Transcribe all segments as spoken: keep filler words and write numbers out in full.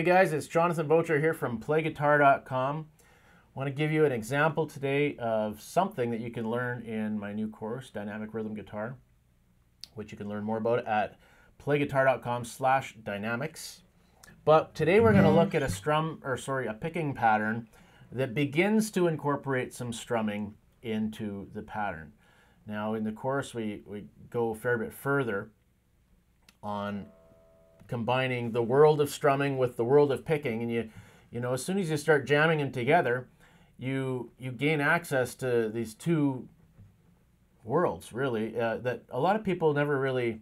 Hey guys, it's Jonathan Boettcher here from Play Guitar dot com. I want to give you an example today of something that you can learn in my new course, Dynamic Rhythm Guitar, which you can learn more about at Play Guitar dot com slash dynamics. But today we're going to look at a strum, or sorry, a picking pattern that begins to incorporate some strumming into the pattern. Now in the course we, we go a fair bit further on combining the world of strumming with the world of picking, and you you know as soon as you start jamming them together, you you gain access to these two worlds really uh, that a lot of people never really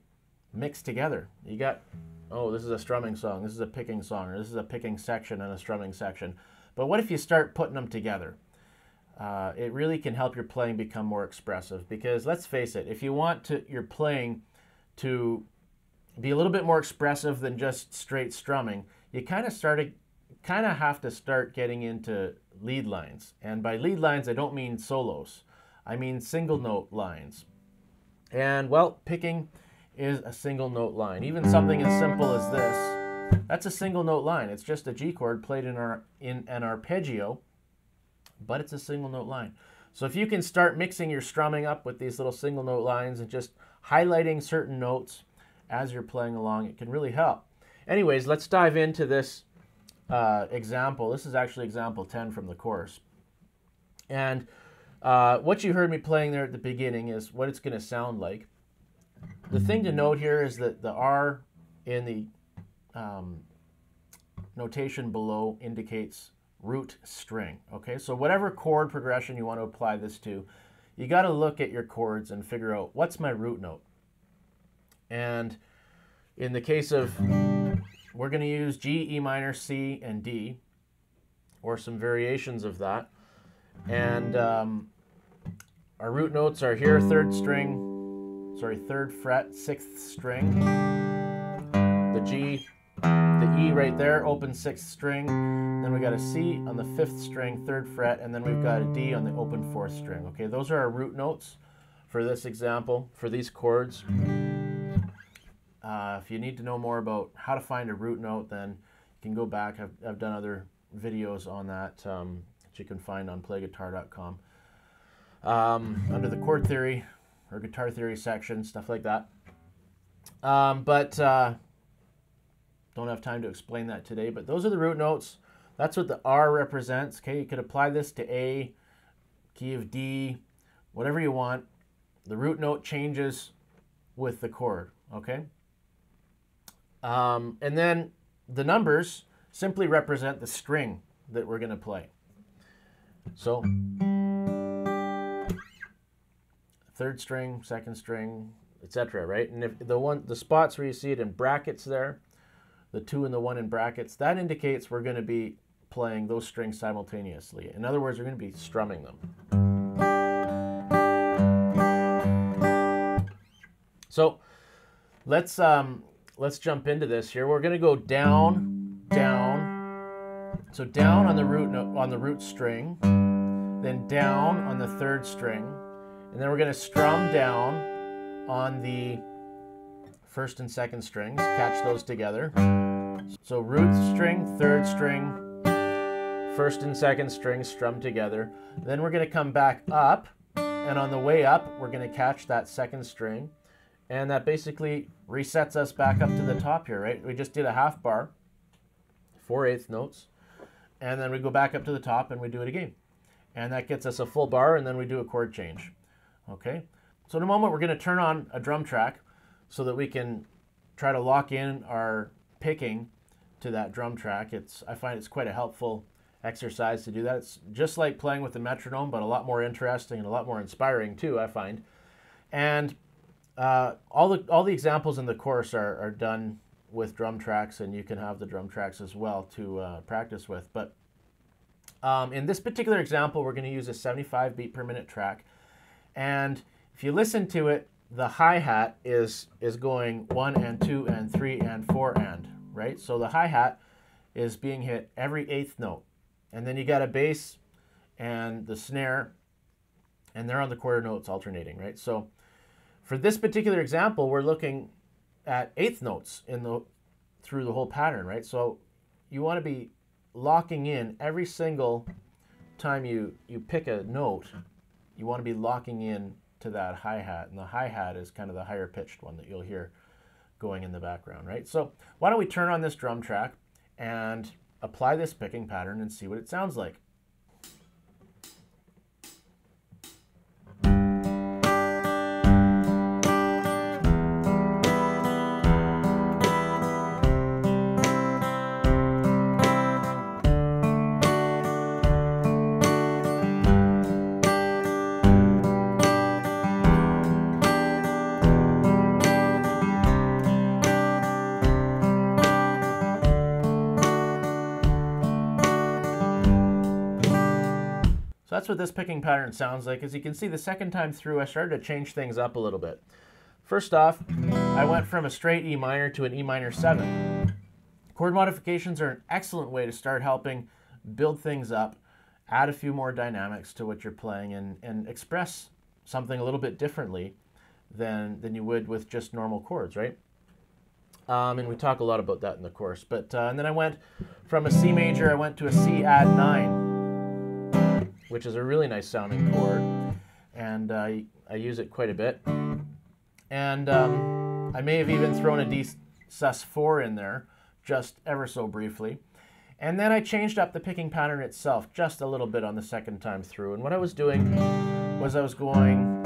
mix together. You got, oh, this is a strumming song, this is a picking song, or this is a picking section and a strumming section. But what if you start putting them together? Uh, it really can help your playing become more expressive, because let's face it, if you want to your playing to be a little bit more expressive than just straight strumming, you kind of started, kind of have to start getting into lead lines. And by lead lines, I don't mean solos. I mean single note lines. And well, picking is a single note line. Even something as simple as this, that's a single note line. It's just a G chord played in, our, in an arpeggio, but it's a single note line. So if you can start mixing your strumming up with these little single note lines and just highlighting certain notes as you're playing along, it can really help. Anyways, let's dive into this uh, example. This is actually example ten from the course. And uh, what you heard me playing there at the beginning is what it's going to sound like. The thing to note here is that the R in the um, notation below indicates root string. Okay, so whatever chord progression you want to apply this to, you got to look at your chords and figure out, what's my root note? And in the case of, we're going to use G, E minor, C, and D, or some variations of that. And um, our root notes are here, third string, sorry, third fret, sixth string, the G, the E right there, open sixth string. Then we got a C on the fifth string, third fret, and then we've got a D on the open fourth string. Okay, those are our root notes for this example, for these chords. Uh, if you need to know more about how to find a root note, then you can go back. I've, I've done other videos on that um, that you can find on Play Guitar dot com. Um, under the chord theory or guitar theory section, stuff like that. Um, but uh, don't have time to explain that today. But those are the root notes. That's what the R represents. Okay, you could apply this to A, key of D, whatever you want. The root note changes with the chord, okay? Um, and then the numbers simply represent the string that we're going to play. So third string, second string, et cetera. Right, and if the one, the spots where you see it in brackets there, the two and the one in brackets, that indicates we're going to be playing those strings simultaneously. In other words, we're going to be strumming them. So let's. Um, Let's jump into this here. We're going to go down, down. So down on the root note, on the root string, then down on the third string, and then we're going to strum down on the first and second strings. Catch those together. So root string, third string, first and second string strum together. Then we're going to come back up, and on the way up, we're going to catch that second string. And that basically resets us back up to the top here, right? We just did a half bar, four eighth notes, and then we go back up to the top and we do it again. And that gets us a full bar, and then we do a chord change, okay? So in a moment, we're going to turn on a drum track so that we can try to lock in our picking to that drum track. It's, I find it's quite a helpful exercise to do that. It's just like playing with the metronome, but a lot more interesting and a lot more inspiring too, I find. And Uh, all the all the examples in the course are, are done with drum tracks, and you can have the drum tracks as well to uh, practice with. But um, in this particular example, we're going to use a seventy-five beat per minute track, and if you listen to it, the hi-hat is is going one and two and three and four and, right? So the hi-hat is being hit every eighth note, and then you got a bass and the snare, and they're on the quarter notes alternating, right? So for this particular example, we're looking at eighth notes in the, through the whole pattern, right? So you want to be locking in every single time you, you pick a note, you want to be locking in to that hi-hat, and the hi-hat is kind of the higher pitched one that you'll hear going in the background, right? So why don't we turn on this drum track and apply this picking pattern and see what it sounds like. So that's what this picking pattern sounds like. As you can see, the second time through, I started to change things up a little bit. First off, I went from a straight E minor to an E minor seven. Chord modifications are an excellent way to start helping build things up, add a few more dynamics to what you're playing, and, and express something a little bit differently than, than you would with just normal chords, right? Um, and we talk a lot about that in the course. But, uh, and then I went from a C major, I went to a C add nine, which is a really nice sounding chord, and uh, I use it quite a bit. And um, I may have even thrown a D sus four in there, just ever so briefly. And then I changed up the picking pattern itself just a little bit on the second time through. And what I was doing was I was going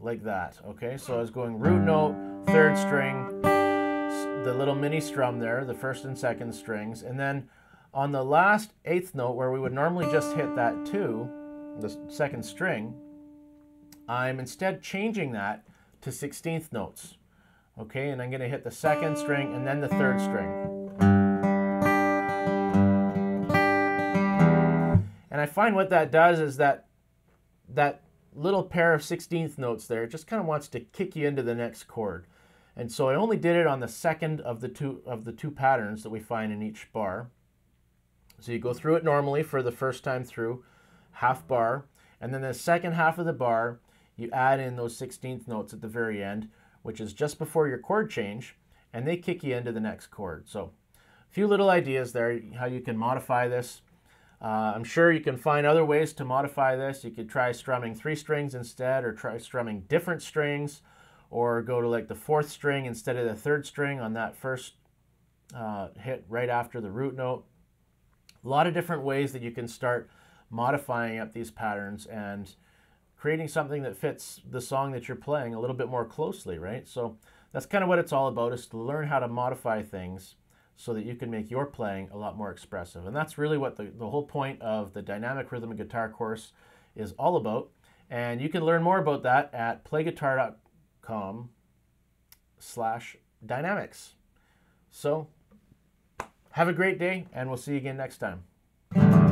like that, okay? So I was going root note, third string, the little mini strum there, the first and second strings, and then on the last eighth note, where we would normally just hit that two, the second string, I'm instead changing that to sixteenth notes. Okay, and I'm going to hit the second string and then the third string. And I find what that does is that that little pair of sixteenth notes there just kind of wants to kick you into the next chord. And so I only did it on the second of the two of the two patterns that we find in each bar. So you go through it normally for the first time through, half bar, and then the second half of the bar, you add in those sixteenth notes at the very end, which is just before your chord change, and they kick you into the next chord. So a few little ideas there, how you can modify this. Uh, I'm sure you can find other ways to modify this. You could try strumming three strings instead, or try strumming different strings, or go to like the fourth string instead of the third string on that first uh, hit right after the root note. A lot of different ways that you can start modifying up these patterns and creating something that fits the song that you're playing a little bit more closely, right? So that's kind of what it's all about, is to learn how to modify things so that you can make your playing a lot more expressive. And that's really what the, the whole point of the Dynamic Rhythm and Guitar course is all about. And you can learn more about that at playguitar.com slash dynamics. So have a great day, and we'll see you again next time.